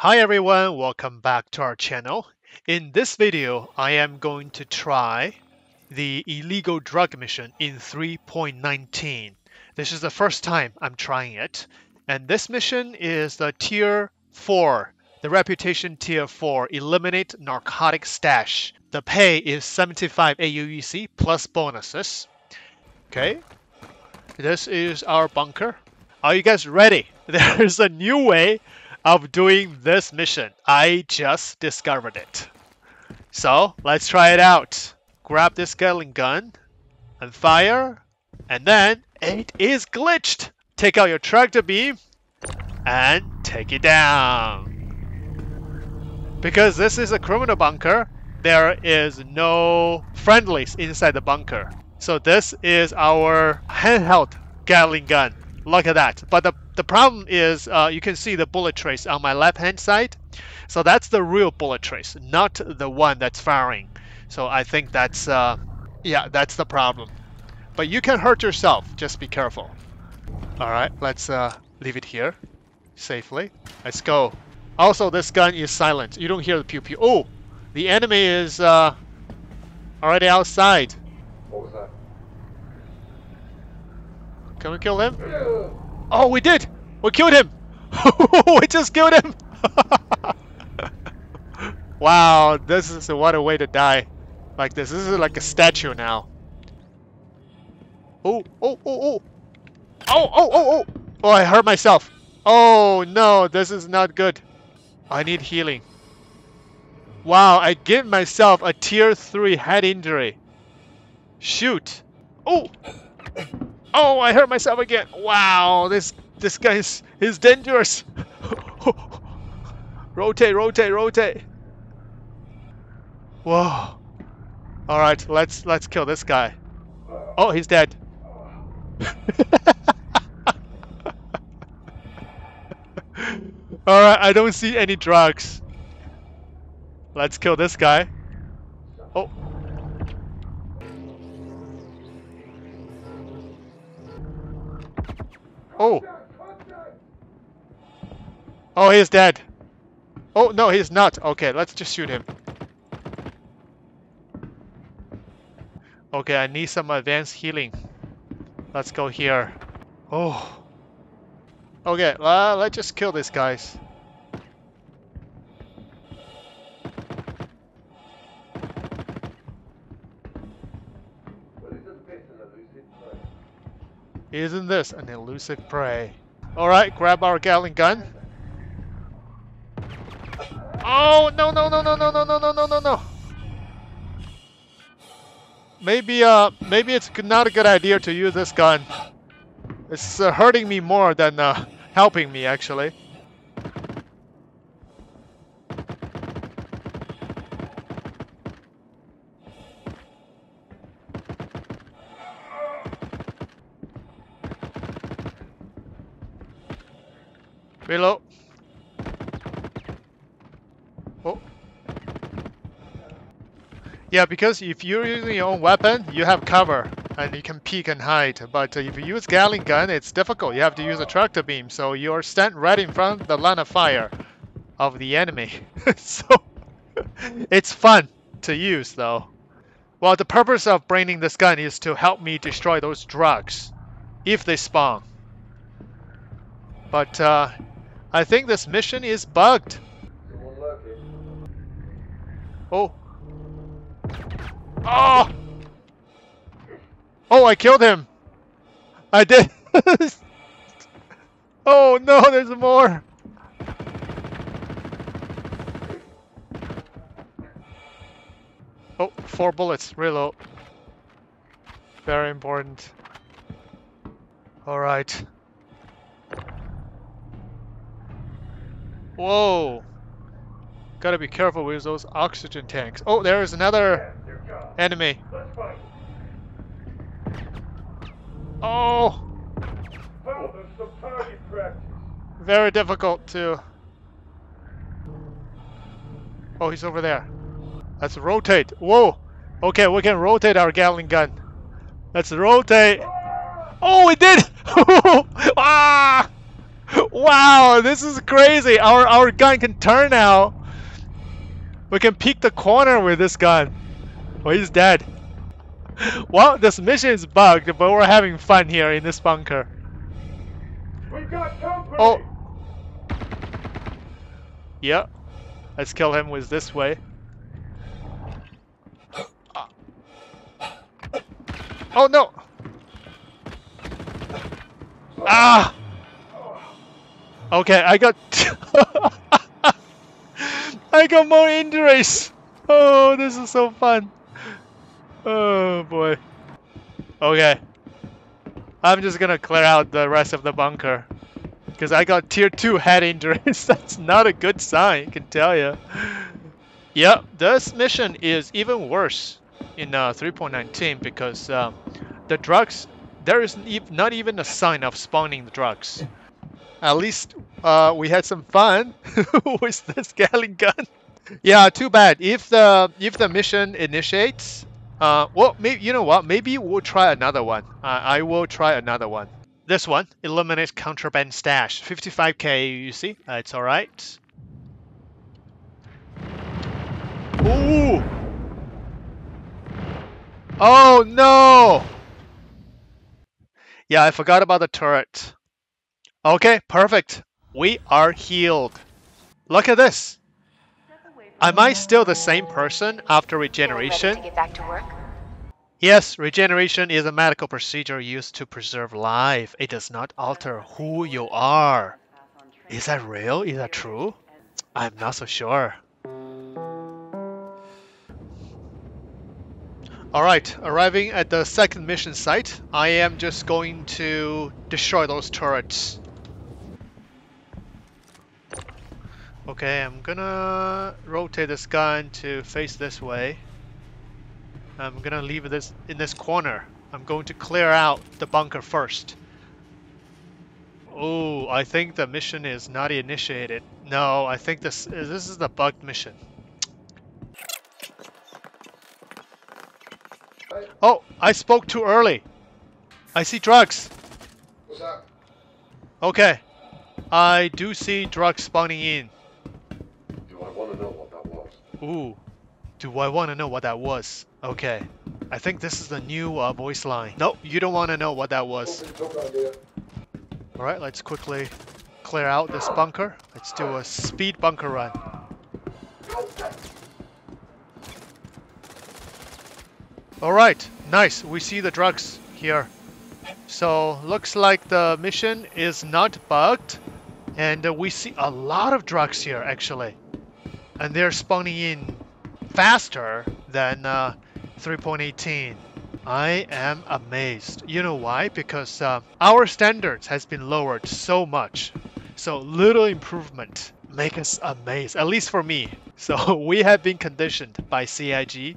Hi everyone, welcome back to our channel. In this video, I am going to try the illegal drug mission in 3.19. This is the first time I'm trying it. And this mission is the Tier 4, the Reputation Tier 4, Eliminate Narcotic Stash. The pay is 75 AUEC plus bonuses. Okay, this is our bunker. Are you guys ready? There's a new way of doing this mission. I just discovered it. So let's try it out. Grab this Gatling gun and fire, and then it is glitched. Take out your tractor beam and take it down. Because this is a criminal bunker, there is no friendlies inside the bunker. So this is our handheld Gatling gun. Look at that. But the problem is you can see the bullet trace on my left hand side. So that's the real bullet trace, not the one that's firing. So I think that's, that's the problem. But you can hurt yourself. Just be careful. All right, let's leave it here safely. Let's go. Also, this gun is silent. You don't hear the pew pew. Oh, the enemy is already outside. What was that? Can we kill him? Oh, we did! We killed him! We just killed him! Wow, this is what a way to die. Like this. This is like a statue now. Oh, oh, oh, oh! Oh, oh, oh, oh! Oh, I hurt myself. Oh, no, this is not good. I need healing. Wow, I gave myself a tier 3 head injury. Shoot! Oh! Oh, I hurt myself again. Wow, this guy is dangerous. Rotate, rotate, rotate. Whoa. All right, let's kill this guy. Oh, he's dead. All right, I don't see any drugs. Let's kill this guy. Oh. Oh. Oh, he's dead. Oh, no, he's not. Okay, let's just shoot him. Okay, I need some advanced healing. Let's go here. Oh. Okay, let's just kill these guys. Isn't this an elusive prey? Alright, grab our Gatling gun. Oh, no, no, no, no, no, no, no, no, no, no, no. Maybe it's not a good idea to use this gun. It's hurting me more than helping me, actually. Reload. Oh. Yeah, because if you're using your own weapon, you have cover and you can peek and hide. But if you use Gatling gun, it's difficult. You have to use a tractor beam, so you're standing right in front of the line of fire of the enemy. So it's fun to use, though. Well, the purpose of bringing this gun is to help me destroy those drugs if they spawn. But I think this mission is bugged. Oh. Oh! Oh, I killed him! I did! Oh no, there's more! Oh, 4 bullets. Reload. Very important. Alright. Whoa! Gotta be careful with those oxygen tanks. Oh, there is another enemy. Oh! Very difficult to... Oh, he's over there. Let's rotate. Whoa! Okay, we can rotate our Gatling gun. Let's rotate. Oh, we did! Ah! Wow, this is crazy. Our gun can turn now. We can peek the corner with this gun. Oh, he's dead. Well, this mission is bugged, but we're having fun here in this bunker. We've got company. Oh. Yeah. Let's kill him with this way. Oh no! Ah! Okay, I got... I got more injuries! Oh, this is so fun! Oh boy. Okay. I'm just gonna clear out the rest of the bunker. Because I got tier 2 head injuries. That's not a good sign, I can tell you. Yep, this mission is even worse in 3.19 because the drugs... There is not even a sign of spawning the drugs. At least we had some fun with this Gatling gun. Yeah, too bad. If the mission initiates, well, maybe, you know what? Maybe we'll try another one. I will try another one. This one, eliminate contraband stash, 55k. You see, it's all right. Ooh! Oh no! Yeah, I forgot about the turret. Okay, perfect. We are healed. Look at this. Am I still the same person after regeneration? Ready to get back to work? Yes, regeneration is a medical procedure used to preserve life. It does not alter who you are. Is that real? Is that true? I'm not so sure. Alright, arriving at the second mission site, I am just going to destroy those turrets. Okay, I'm gonna rotate this gun to face this way. I'm gonna leave this in this corner. I'm going to clear out the bunker first. Oh, I think the mission is not initiated. No, I think this is the bugged mission. Oh, I spoke too early. I see drugs. What's up? Okay, I do see drugs spawning in. Ooh, do I want to know what that was? Okay, I think this is the new voice line. Nope, you don't want to know what that was. Alright, let's quickly clear out this bunker. Let's do a speed bunker run. Alright, nice, we see the drugs here. So, looks like the mission is not bugged. And we see a lot of drugs here, actually. And they're spawning in faster than 3.18. I am amazed. You know why? Because our standards has been lowered so much. So little improvement make us amazed, at least for me. So we have been conditioned by CIG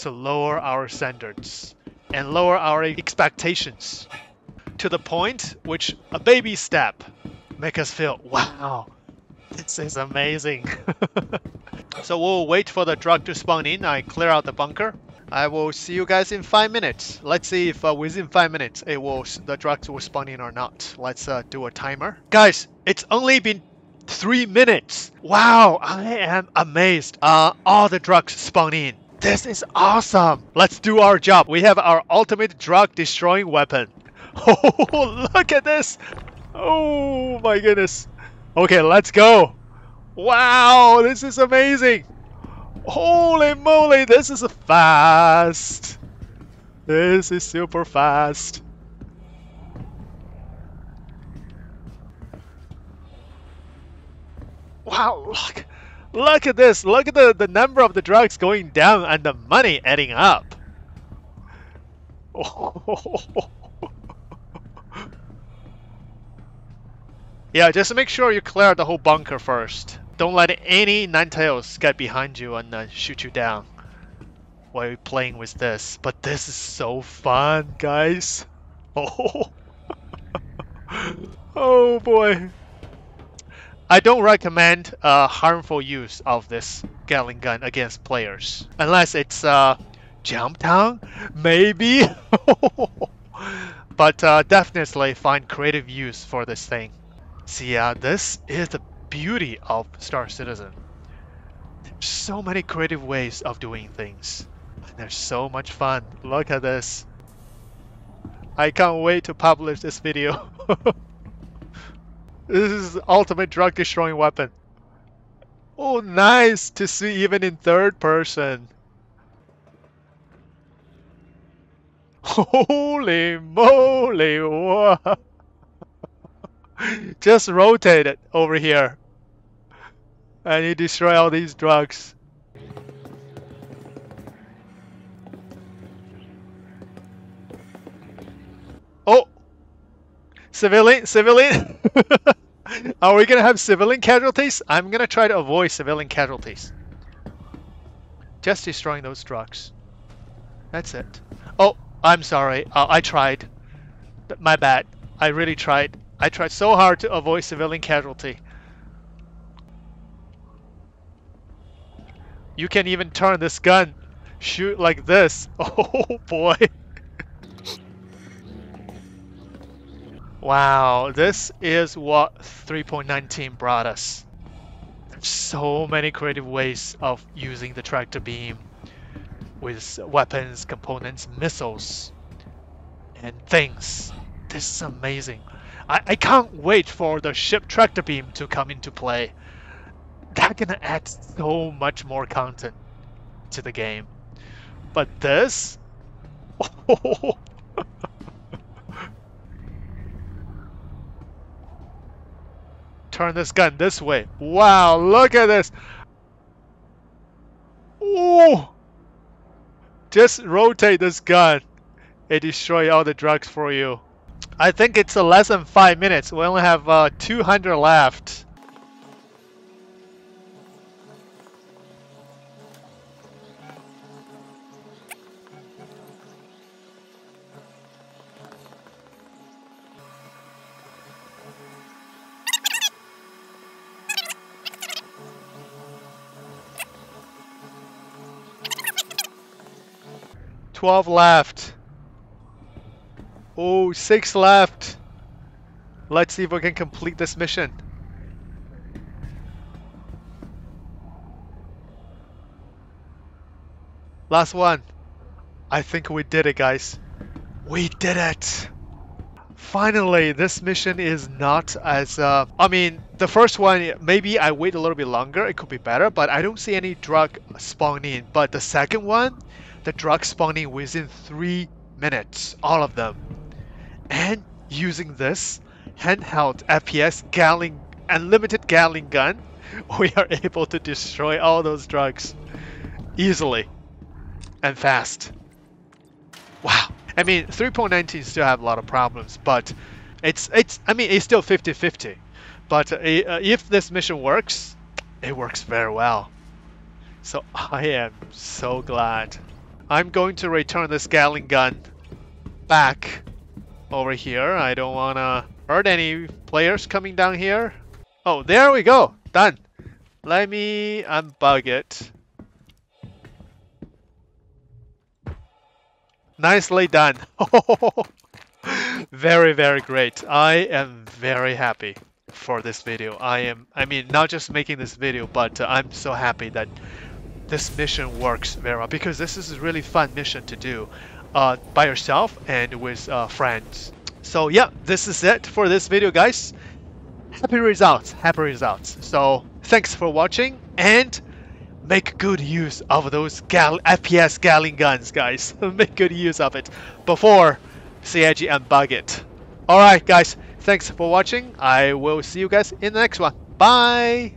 to lower our standards and lower our expectations to the point which a baby step make us feel, wow, this is amazing. So we'll wait for the drug to spawn in. I clear out the bunker. I will see you guys in 5 minutes. Let's see if within 5 minutes the drugs will spawn in or not. Let's do a timer. Guys, it's only been 3 minutes. Wow, I am amazed. All the drugs spawn in. This is awesome. Let's do our job. We have our ultimate drug destroying weapon. Oh, look at this. Oh my goodness. Okay, let's go. Wow, this is amazing. Holy moly, this is fast. This is super fast. Wow, look at this. Look at the number of the drugs going down and the money adding up. Oh. Yeah, just make sure you clear the whole bunker first. Don't let any Ninetales get behind you and shoot you down while you're playing with this. But this is so fun, guys. Oh, oh boy. I don't recommend harmful use of this Gatling gun against players. Unless it's Jump Town, maybe. But definitely find creative use for this thing. See, this is the beauty of Star Citizen. There's so many creative ways of doing things. They're so much fun. Look at this. I can't wait to publish this video. This is the ultimate drug destroying weapon. Oh, nice to see even in third person. Holy moly, wow. Just rotate it over here. And you destroy all these drugs. Oh! Civilian! Are we gonna have civilian casualties? I'm gonna try to avoid civilian casualties. Just destroying those drugs. That's it. Oh, I'm sorry. I tried. My bad. I really tried. I tried so hard to avoid civilian casualty. You can even turn this gun. Shoot like this. Oh boy. Wow, this is what 3.19 brought us. There's so many creative ways of using the tractor beam with weapons, components, missiles, and things. This is amazing. I can't wait for the ship tractor beam to come into play. That's gonna add so much more content to the game. But this... Oh. Turn this gun this way. Wow, look at this. Ooh. Just rotate this gun. It destroys all the drugs for you. I think it's less than 5 minutes. We only have 200 left. Twelve left. Oh, 6 left. Let's see if we can complete this mission. Last one. I think we did it, guys. We did it. Finally, this mission is not as... I mean, the first one, maybe I wait a little bit longer. It could be better, but I don't see any drug spawning in. But the second one, the drug spawning within 3 minutes, all of them. And using this handheld FPS Gatling, unlimited Gatling gun, we are able to destroy all those drugs easily and fast. Wow. I mean, 3.19 still have a lot of problems, but it's I mean, it's still 50-50. But if this mission works, it works very well. So I am so glad. I'm going to return this Gatling gun back over here. I don't want to hurt any players coming down here. Oh, there we go. Done. Let me unbug it. Nicely done. Very, very great. I am very happy for this video. I mean, not just making this video, but I'm so happy that this mission works very well, because this is a really fun mission to do by yourself and with friends. So yeah, this is it for this video, guys. Happy results, happy results. So thanks for watching, and make good use of those FPS Gatling guns, guys. Make good use of it before CIG unbug it. Alright guys, thanks for watching. I will see you guys in the next one. Bye!